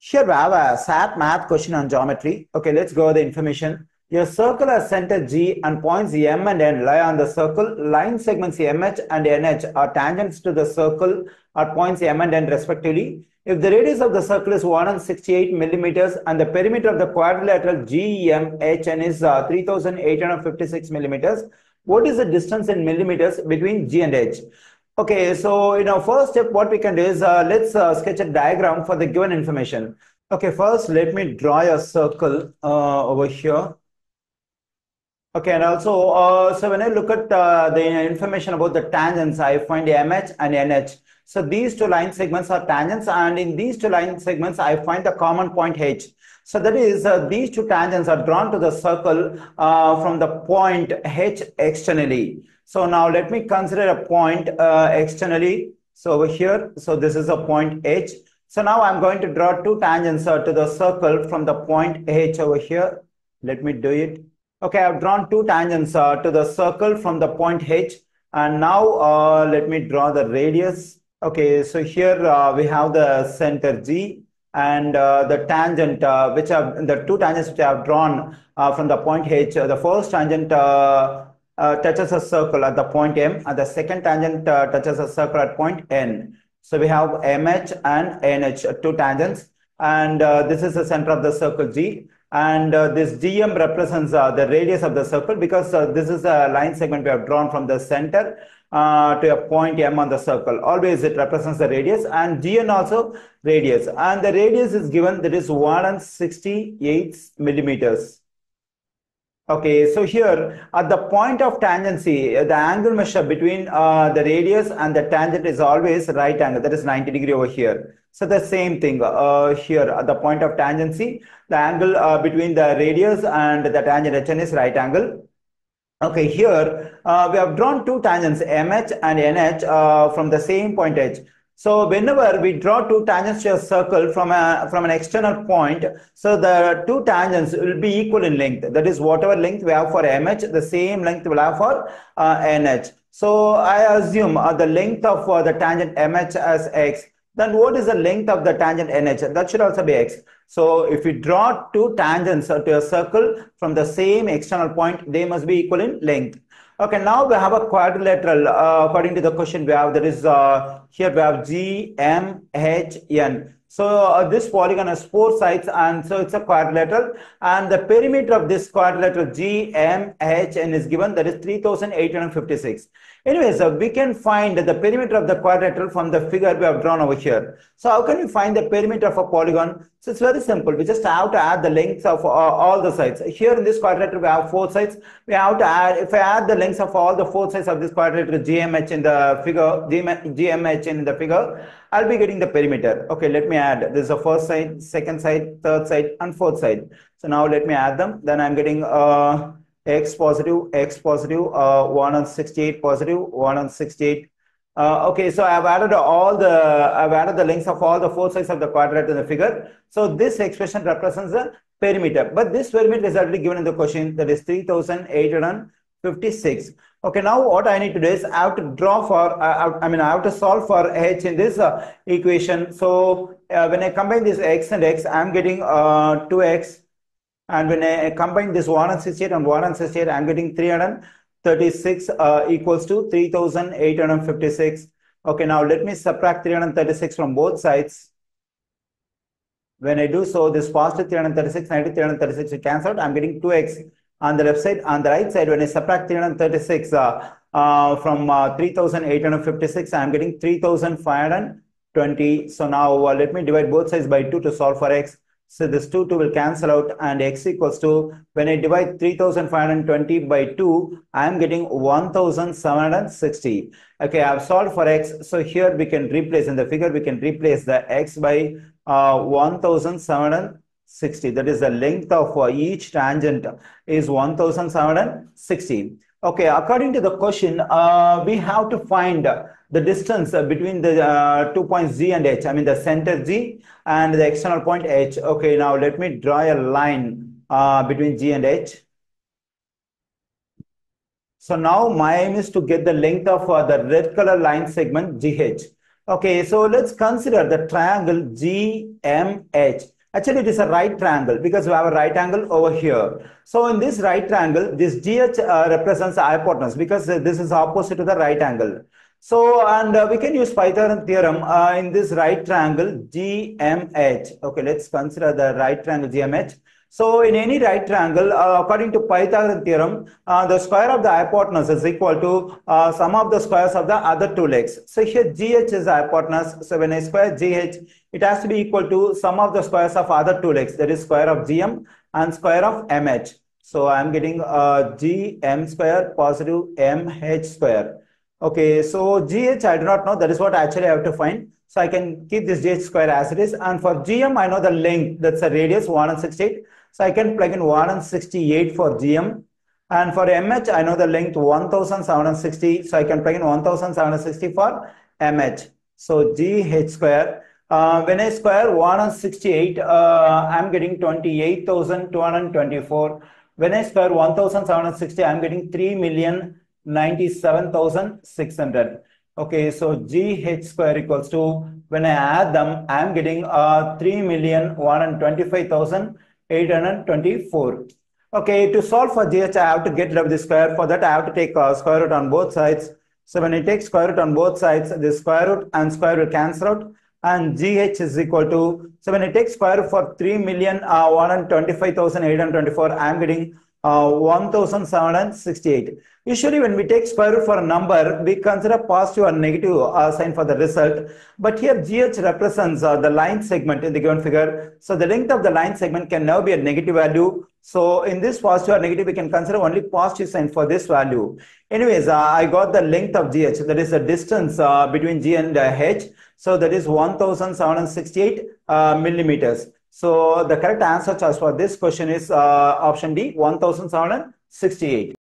Here we have a SAT math question on geometry. Okay, let's go over the information. Your circle has center G and points M and N lie on the circle. Line segments MH and NH are tangents to the circle at points M and N respectively. If the radius of the circle is 168 millimeters and the perimeter of the quadrilateral GMHN is 3,856 millimeters, what is the distance in millimeters between G and H? Okay, so in our first step, what we can do is let's sketch a diagram for the given information. Okay, first let me draw a circle over here. Okay, and also, so when I look at the information about the tangents, I find MH and NH. So these two line segments are tangents, and in these two line segments, I find the common point H. So that is, these two tangents are drawn to the circle from the point H externally. So now let me consider a point externally. So over here, so this is a point H. So now I'm going to draw two tangents to the circle from the point H over here. Let me do it. Okay, I've drawn two tangents to the circle from the point H. And now let me draw the radius. Okay, so here we have the center G and the tangent, the two tangents which I have drawn from the point H. The first tangent touches a circle at the point M, and the second tangent touches a circle at point N. So we have MH and NH, two tangents. And this is the center of the circle G. And this GM represents the radius of the circle because this is a line segment we have drawn from the center to a point M on the circle. Always it represents the radius, and GN also radius. And the radius is given, that is 168 millimeters. Okay, so here at the point of tangency, the angle measure between the radius and the tangent is always right angle, that is 90 degree over here. So the same thing here at the point of tangency, the angle between the radius and the tangent HN is right angle. Okay, here we have drawn two tangents MH and NH from the same point H. So whenever we draw two tangents to a circle from an external point, so the two tangents will be equal in length. That is, whatever length we have for MH, the same length we'll have for NH. So I assume the length of the tangent MH as X. Then what is the length of the tangent NH? That should also be X. So if you draw two tangents to a circle from the same external point, they must be equal in length. Okay, now we have a quadrilateral, according to the question we have, that is, here we have G, M, H, N. So this polygon has four sides, and so it's a quadrilateral. And the perimeter of this quadrilateral G, M, H, N is given, that is 3,856. Anyways, we can find the perimeter of the quadrilateral from the figure we have drawn over here. So how can we find the perimeter of a polygon? So it's very simple. We just have to add the lengths of all the sides. Here in this quadrilateral, we have four sides. We have to add, if I add the lengths of all the four sides of this quadrilateral GMH in the figure, GMH in the figure, I'll be getting the perimeter. Okay, let me add. This is the first side, second side, third side, and fourth side. So now let me add them. Then I'm getting x positive, 168 positive, 168. Okay, so I've added the lengths of all the four sides of the quadrilateral in the figure. So this expression represents the perimeter. But this perimeter is already given in the question, that is 3,856. Okay, now what I need to do is I have to solve for H in this equation. So when I combine this X and X, I'm getting 2X. And when I combine this 168 and 168, I'm getting 336 equals to 3,856. Okay, now let me subtract 336 from both sides. When I do so, this positive 336, negative 336 will cancel out. I'm getting 2x on the left side. On the right side, when I subtract 336 from 3,856, I'm getting 3,520. So now let me divide both sides by 2 to solve for x. So this 2, 2 will cancel out, and x equals to, when I divide 3,520 by 2, I am getting 1,760. Okay, I have solved for x. So here we can replace, in the figure, we can replace the x by 1,760. That is, the length of each tangent is 1,760. Okay, according to the question, we have to find the distance between the 2 points G and H, I mean the center G and the external point H. Okay, now let me draw a line between G and H. So now my aim is to get the length of the red color line segment GH. Okay, so let's consider the triangle GMH. Actually, it is a right triangle because we have a right angle over here. So in this right triangle, this GH represents hypotenuse because this is opposite to the right angle. So, and we can use Pythagorean theorem in this right triangle GMH. Okay, let's consider the right triangle GMH. So in any right triangle, according to Pythagorean theorem, the square of the hypotenuse is equal to sum of the squares of the other two legs. So here GH is hypotenuse. So when I square GH, it has to be equal to sum of the squares of other two legs. That is square of GM and square of MH. So I am getting GM square positive MH square. Okay, so GH I do not know. That is what actually I have to find. So I can keep this GH square as it is. And for GM, I know the length. That's a radius 168. So I can plug in 168 for GM. And for MH, I know the length 1760. So I can plug in 1760 for MH. So GH square. When I square 168, I'm getting 28,224. When I square 1760, I'm getting 3,097,600. Okay, so GH square equals to, when I add them, I am getting 3,125,824. Okay, to solve for GH, I have to get rid of the square. For that, I have to take square root on both sides. So when I take square root on both sides, the square root and square root cancel out. And GH is equal to, so when I take square root for 3,125,824, I am getting 1768. Usually when we take square root for a number, we consider positive or negative sign for the result. But here GH represents the line segment in the given figure. So the length of the line segment can now be a negative value. So in this positive or negative, we can consider only positive sign for this value. Anyways, I got the length of GH. That is the distance between G and H. So that is 1768 millimeters. So the correct answer choice for this question is option D, 1768.